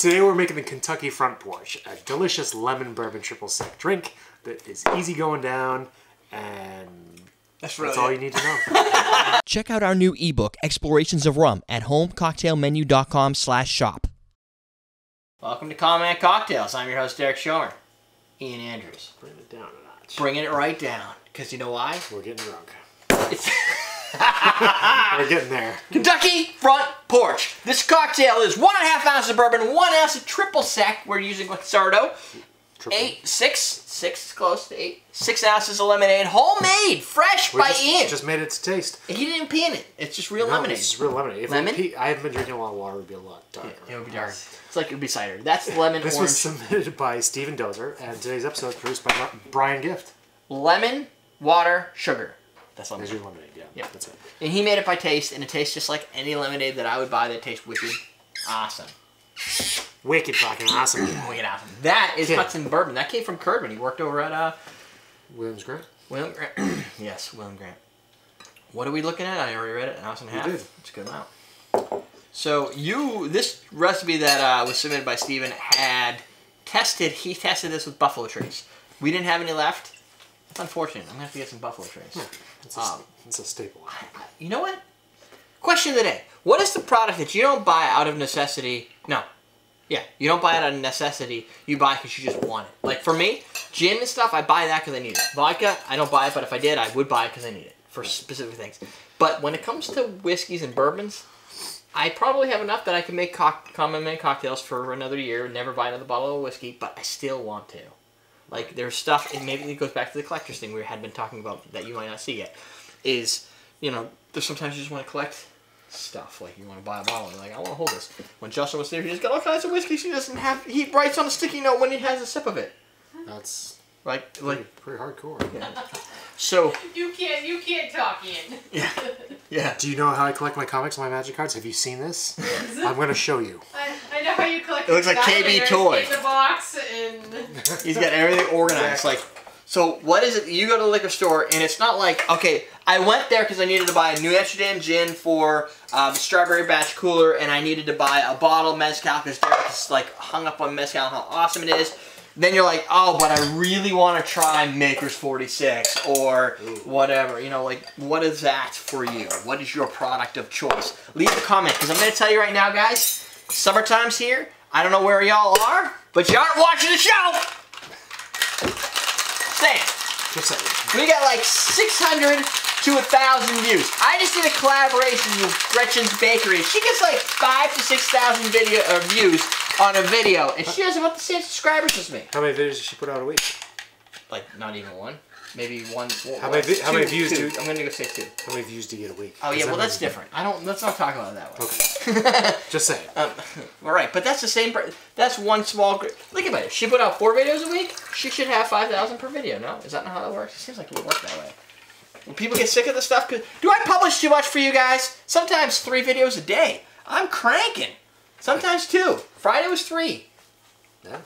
Today we're making the Kentucky Front Porch, a delicious lemon bourbon triple sec drink that is easy going down, and that's all you need to know. Check out our new ebook, Explorations of Rum, at homecocktailmenu.com/shop. Welcome to Common Man Cocktails. I'm your host, Derek Schomer. Ian Andrews. Bring it down a notch. Bringing it right down, because you know why? We're getting drunk. We're getting there. Kentucky Front Porch. This cocktail is 1.5 ounces of bourbon, 1 ounce of triple sec. We're using Lazardo. 6 ounces of lemonade, homemade, fresh by Ian. Just made it to taste. He didn't peen it. It's just real lemonade. It's just real lemonade. If lemon? I haven't been drinking a lot of water. It would be a lot darker. Yeah, it would be dark. It's like it would be cider. That's lemon. This orange. Was submitted by Stephen Dozer, and today's episode is produced by Brian Gift. Lemon, water, sugar. That's lemonade. That's your lemonade. Yeah. Yep. That's it. And he made it by taste, and it tastes just like any lemonade that I would buy. That tastes wicked, awesome. Wicked fucking awesome. Wicked awesome. That is Hudson Bourbon. That came from Kirkman. He worked over at William Grant. Yes, William Grant. What are we looking at? I already read it. An ounce and a half. You did. It's a good amount. So this recipe that was submitted by Steven he tested this with Buffalo Trace. We didn't have any left. That's unfortunate. I'm going to have to get some Buffalo Trace. Yeah, it's a staple. You know what? Question of the day. What is the product that you don't buy out of necessity? No. Yeah, you don't buy it out of necessity. You buy it because you just want it. Like for me, gin and stuff, I buy that because I need it. Vodka, I don't buy it, but if I did, I would buy it because I need it for specific things. But when it comes to whiskeys and bourbons, I probably have enough that I can make Common Man cocktails for another year and never buy another bottle of whiskey, but I still want to. Like there's stuff, and maybe it goes back to the collector's thing we had been talking about that you might not see yet, is, you know, there's sometimes you just want to collect stuff. Like you want to buy a bottle, you're like, I want to hold this. When Justin was there, he just got all kinds of whiskey. She doesn't have. He writes on a sticky note when he has a sip of it. That's pretty hardcore. Yeah. So you can't talk, Ian. Yeah. Yeah. Do you know how I collect my comics, and my magic cards? Have you seen this? I'm going to show you. I know how you collect. It looks like KB Toy. The box and he's got everything organized. Like, so what is it? You go to the liquor store, and it's not like, okay, I went there because I needed to buy a New Amsterdam gin for the strawberry batch cooler, and I needed to buy a bottle of mezcal because Derek's like hung up on mezcal and how awesome it is. Then you're like, oh, but I really want to try Makers 46 or whatever. You know, like, what is that for you? What is your product of choice? Leave a comment, because I'm going to tell you right now, guys, summertime's here. I don't know where y'all are, but you aren't watching the show. We got like 600 to 1,000 views. I just did a collaboration with Gretchen's Bakery. She gets like 5,000 to 6,000 views on a video, and she has about the same subscribers as me. How many videos does she put out a week? Like not even one. Maybe one. How many views? I'm gonna go say 2. How many views do you get a week? Oh yeah, well that's different. I don't. Let's not talk about it that way. Okay. Just saying. All right, but that's the same. That's one small group. Look at it. She put out 4 videos a week. She should have 5,000 per video. No, is that not how that works? It seems like it would work that way. When people get sick of the stuff, cause do I publish too much for you guys? Sometimes 3 videos a day. I'm cranking. Sometimes 2. Friday was 3. Yeah.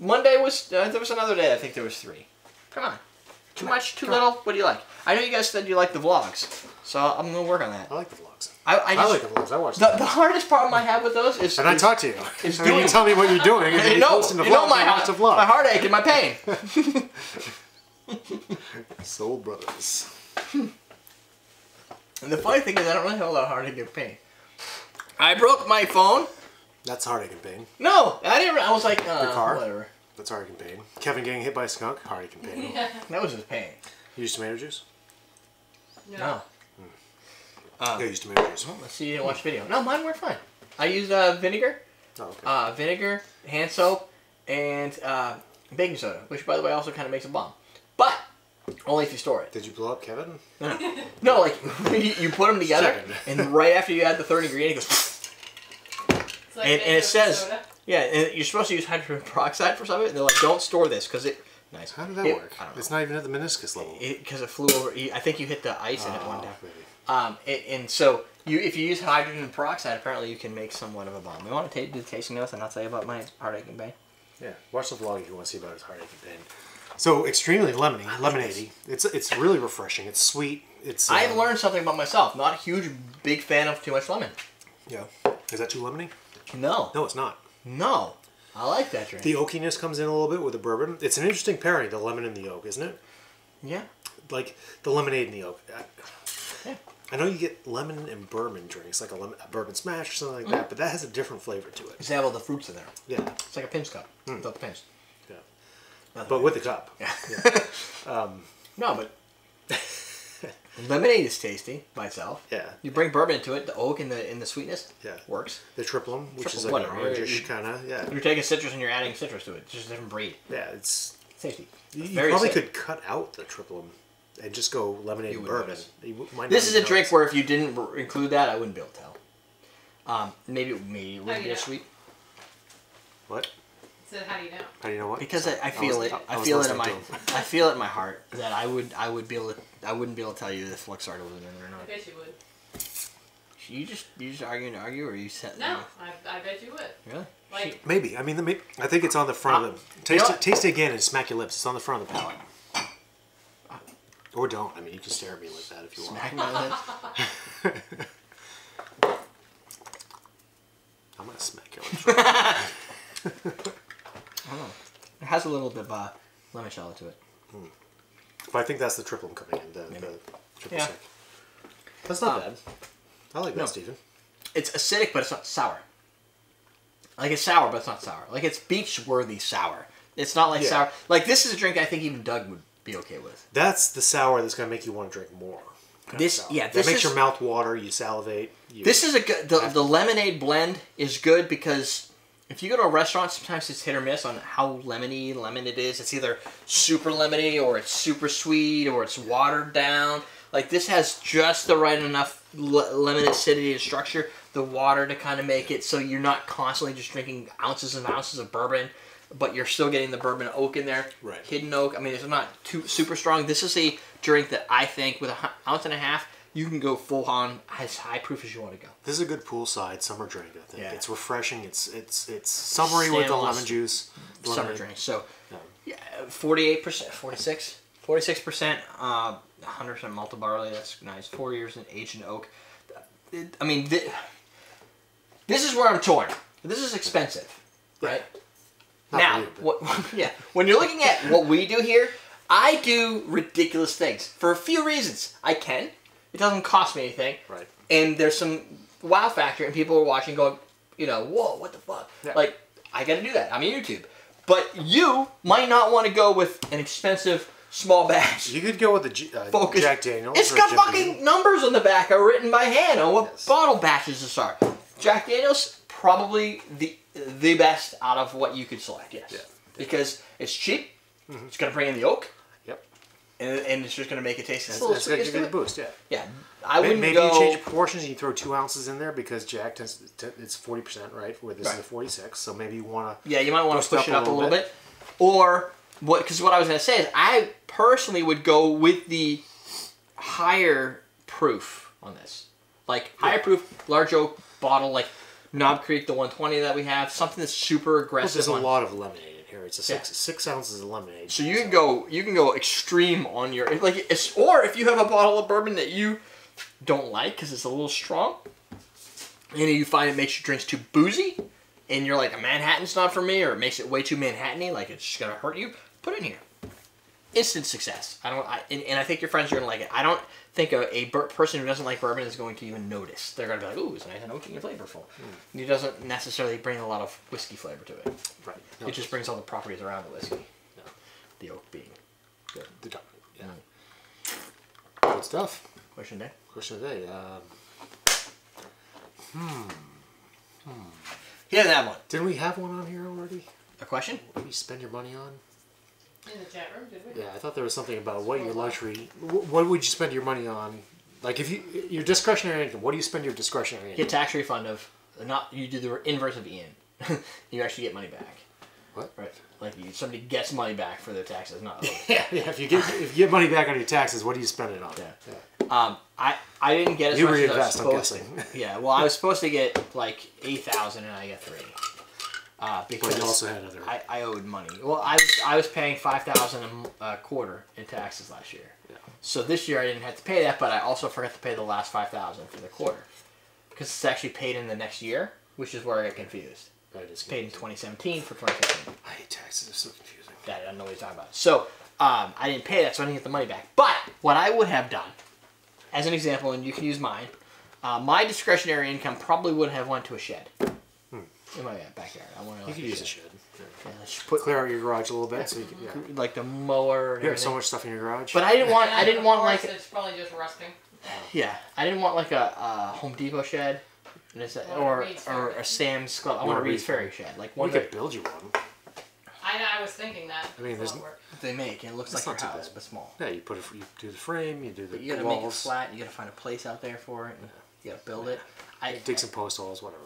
Monday was. There was another day. I think there was 3. Come on. Too much? Too little? What do you like? I know you guys said you like the vlogs, so I'm going to work on that. I like the vlogs. I like the vlogs. I watch them. The hardest problem I have with those is... And I talk to you. Is doing. You tell me what you're doing, and then you post in the vlog, my heartache and my pain. Soul brothers. And the funny thing is I don't really have a lot of heartache and pain. I broke my phone. That's heartache and pain. No, I didn't. I was like, your car? Whatever. That's heartache and pain. Kevin getting hit by a skunk, heartache and pain. Yeah. That was his pain. You used tomato juice? No. I used tomato juice. Well, let's see, you didn't watch the video. No, mine were fine. I used vinegar, vinegar, hand soap, and baking soda, which, by the way, also kind of makes a bomb. But only if you store it. Did you blow up Kevin? No. No, like, you put them together, and right after you add the third ingredient, it goes... Like and it says... Soda. Yeah, and you're supposed to use hydrogen peroxide for some of it, and they're like, don't store this, because it... Nice. How did that work? I don't know. It's not even at the meniscus level. Because it flew over... I think you hit the ice in it one day. And so, if you use hydrogen peroxide, apparently you can make somewhat of a bomb. You want to do the tasting notes, and I'll tell you about my heartache and pain? Yeah, watch the vlog if you want to see about his heartache and pain. So, extremely lemony, lemonade-y. It's really refreshing. It's sweet. It's. I've learned something about myself. Not a huge, big fan of too much lemon. Yeah. Is that too lemony? No. No, it's not. No. I like that drink. The oakiness comes in a little bit with the bourbon. It's an interesting pairing, the lemon and the oak, isn't it? Yeah. Like the lemonade and the oak. Yeah. I know you get lemon and bourbon drinks, like a bourbon smash or something like that, but that has a different flavor to it. Because they have all the fruits in there. Yeah. It's like a pinch cup. Mm. Without the pinch. Yeah. Nothing but with the cup. Yeah. Yeah. No, but... Lemonade is tasty, myself. Yeah. You bring bourbon into it, the oak and the sweetness. Yeah. Works. The triplum, which is like an orangish kind of, yeah. You're taking citrus and you're adding citrus to it. It's just a different breed. Yeah, it's... Tasty. You probably could cut out the triplum and just go lemonade and bourbon. This is a drink where if you didn't include that, I wouldn't be able to tell. Maybe it wouldn't be as sweet. What? So how do you know? How do you know what? Because I feel it. I feel it in my. I feel it in my heart that I would be able to. I wouldn't be able to tell you if Luxardo was in it or not. I bet you would. You just arguing to argue, or are you set? No, I bet you would. Really? Like maybe. I mean, I think it's on the front of the. Taste it again and smack your lips. It's on the front of the palate. Or don't. I mean, you can stare at me like that if you want. Smack my lips. I'm gonna smack your lips. Right. I don't know. It has a little bit of lemon shallow to it. Mm. But I think that's the triple coming in, the triple sec. That's not bad. I like that, Stephen. It's acidic, but it's not sour. Like, it's sour, but it's not sour. Like, it's beach-worthy sour. It's not like sour. Like, this is a drink I think even Doug would be okay with. That's the sour that's going to make you want to drink more. This makes your mouth water, you salivate. This is a good... The lemonade blend is good because... If you go to a restaurant, sometimes it's hit or miss on how lemon it is. It's either super lemony or it's super sweet or it's watered down. Like, this has just the right enough lemon acidity and structure, the water to kind of make it so you're not constantly just drinking ounces and ounces of bourbon, but you're still getting the bourbon oak in there. Right. Hidden oak. I mean, it's not too super strong. This is a drink that I think with 1.5 ounces, you can go full on as high proof as you want to go. This is a good poolside summer drink, I think. Yeah. It's refreshing. It's summery with the lemon juice. Summer drink. So, yeah, 48%, 46%, 46%, 100% malted barley. That's nice. 4 years in aged in oak. I mean, this is where I'm torn. This is expensive, right? Yeah. Now, when you're looking at what we do here, I do ridiculous things for a few reasons. I can. It doesn't cost me anything. Right. And there's some wow factor, and people are watching going, you know, whoa, what the fuck? Yeah. Like, I got to do that. I'm on YouTube. But you might not want to go with an expensive small batch. You could go with the Jack Daniels. It's got fucking numbers on the back are written by hand on what bottle batches this are. Jack Daniels, probably the best out of what you could select, yes. Yeah. Because it's cheap. Mm-hmm. It's going to bring in the oak. And it's just going to make it taste. It's going to give it a boost, yeah. Yeah, I wouldn't maybe go... you change your proportions and you throw 2 ounces in there because Jack tends to, it's 40%, right? Where this is a 46, so maybe you want to. Yeah, you might want to push it up a little bit. Or what? Because what I was going to say is, I personally would go with the higher proof on this, like higher proof, large oak bottle, like Knob Creek, the 120 that we have, something that's super aggressive. There's a lot of lemonade. It's a six ounces of lemonade. So you can go extreme on your or if you have a bottle of bourbon that you don't like because it's a little strong, and you find it makes your drinks too boozy, and you're like, a Manhattan's not for me, or it makes it way too Manhattan-y, like it's just gonna hurt you. Put in here, instant success. And I think your friends are gonna like it. I don't think a person who doesn't like bourbon is going to even notice. They're gonna be like, ooh, it's nice and oaky and flavorful. Mm. It doesn't necessarily bring a lot of whiskey flavor to it. Right. No. It just brings all the properties around the whiskey. No. The oak being good. The dark. Yeah. Mm. Good stuff. Question of day. Question of day. He doesn't have one. Didn't we have one on here already? A question? What do you spend your money on? In the chat room, did we? Yeah, I thought there was something about what your luxury... What would you spend your money on? Like, if you... Your discretionary income. What do you spend your discretionary income? Get tax refund of... Not... You do the inverse of Ian. You actually get money back. What? Right. Like, somebody gets money back for their taxes, not... Yeah, if you get money back on your taxes, what do you spend it on? Yeah. I didn't get as much as I was supposed to. You reinvest, I'm guessing. Yeah, well, I was supposed to get, like, $8,000 and I got $3,000. Because but you also had other... I owed money. Well, I was paying $5,000 a quarter in taxes last year. Yeah. So this year I didn't have to pay that, but I also forgot to pay the last $5,000 for the quarter because it's actually paid in the next year, which is where I got confused. Paid in 2017 for 2015. I hate taxes. It's so confusing. God, I don't know what you're talking about. So I didn't pay that, so I didn't get the money back. But what I would have done, as an example, and you can use mine, my discretionary income probably would have went to a shed. In my backyard. I want to. Like, you could use a shed. Yeah, clear out your garage a little bit, so you could, like the mower. And you have so much stuff in your garage. But I didn't want. I didn't want like. It's probably just rusting. Yeah, I didn't want like a Home Depot shed, or a Sam's Club. I want a Reed's Ferry shed. Like one. We could build you one. I know. I was thinking that. I mean, there's they make. And it looks like your house, but small. Yeah, you put it. You do the frame. You do the. But you gotta walls. Make it flat. You gotta find a place out there for it. And you gotta build it. I dig some post holes, whatever.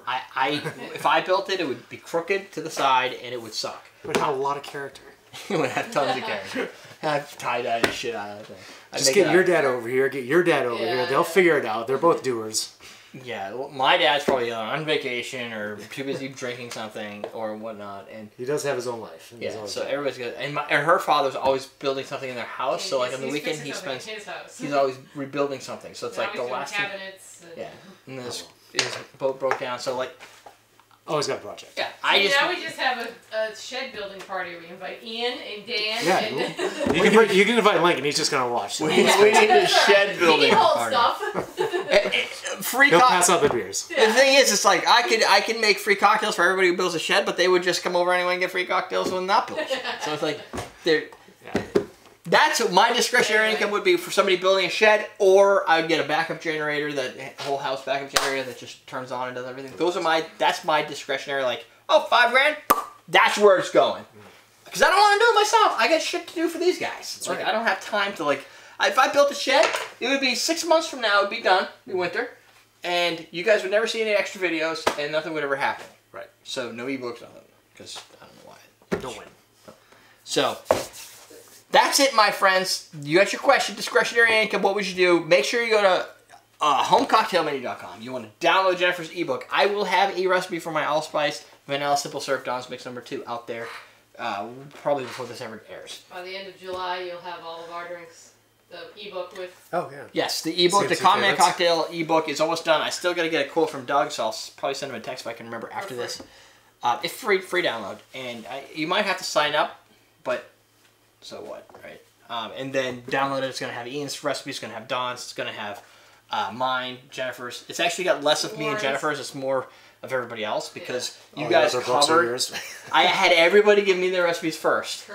If I built it, it would be crooked to the side, and it would suck. It would have a lot of character. It would have tons of character. I've tie-dyed the shit out of that thing. Just get your dad over here. Get your dad over here. They'll figure it out. They're both doers. Yeah, well, my dad's probably on vacation or too busy drinking something or whatnot, and he does have his own life. Yeah, so everybody's good. And her father's always building something in their house. So like on the weekend, he's always rebuilding something. So it's like the last cabinets. Yeah, and his boat broke down. So like, always got a project. Yeah, now we just have a shed building party. We invite Ian and Dan. Yeah, and you can invite Lincoln. He's just gonna watch. We need a shed building party. He'll pass out the beers. Yeah. The thing is, it's like I could make free cocktails for everybody who builds a shed, but they would just come over anyway and get free cocktails when not built. So it's like, that's what my discretionary income would be for somebody building a shed, or I would get a backup generator, that whole house backup generator that just turns on and does everything. That's my discretionary. Like, oh, $5 grand, that's where it's going, because I don't want to do it myself. I got shit to do for these guys. It's like I don't have time to like. If I built a shed, it would be 6 months from now. It would be done. It'd be winter. And you guys would never see any extra videos, and nothing would ever happen. Right. So no ebooks, nothing. Because I don't know why. Don't win. So that's it, my friends. You got your question. Discretionary income. What would you do? Make sure you go to homecocktailmenu.com. You want to download Jennifer's ebook. I will have a recipe for my allspice vanilla simple syrup Don's Mix #2 out there, probably before this ever airs. By the end of July, you'll have all of our drinks. The ebook with... Oh, yeah. Yes, the ebook, the Common Man Cocktail ebook is almost done. I still got to get a quote from Doug, so I'll probably send him a text if I can remember after this. It's free download, and you might have to sign up, but so what, right? And then download it. It's going to have Ian's recipe. It's going to have Don's. It's going to have mine, Jennifer's. It's actually got less of me and Jennifer's. It's more of everybody else because you guys covered. I had everybody give me their recipes first.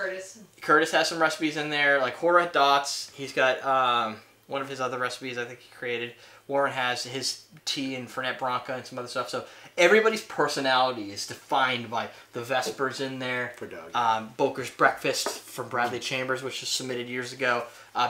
Curtis has some recipes in there, like Horat Dots. He's got one of his other recipes I think he created. Warren has his tea and Fernet Branca and some other stuff. So everybody's personality is defined by the Vespers in there. For Doug. Boker's Breakfast from Bradley Chambers, which was submitted years ago.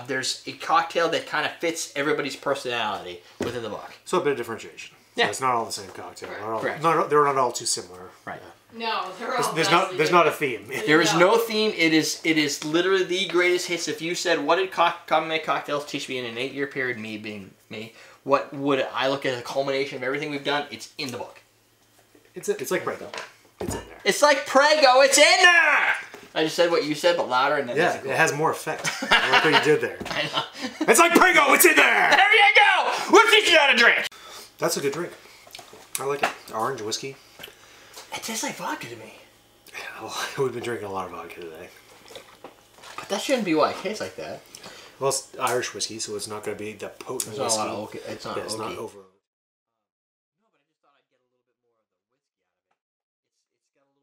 There's a cocktail that kind of fits everybody's personality within the book. So a bit of differentiation. Yeah, so it's not all the same cocktail. Correct. They're not all too similar. Right. No, there's not a theme. There is no theme. It is literally the greatest hits. If you said, what did Common Man Cocktails teach me in an 8-year period, me being me, what would I look at a culmination of everything we've done? It's in the book. It's like Prego. It's in there. It's like Prego. It's in there! I just said what you said, but louder. And yeah, it has more effect. I like what you did there. I know. It's like Prego. It's in there! There you go! We'll teach you how to drink! That's a good drink. I like it. Orange whiskey. It tastes like vodka to me. Yeah, well, we've been drinking a lot of vodka today. But that shouldn't be why it tastes like that. Well, it's Irish whiskey, so it's not going to be that potent whiskey. It's not over.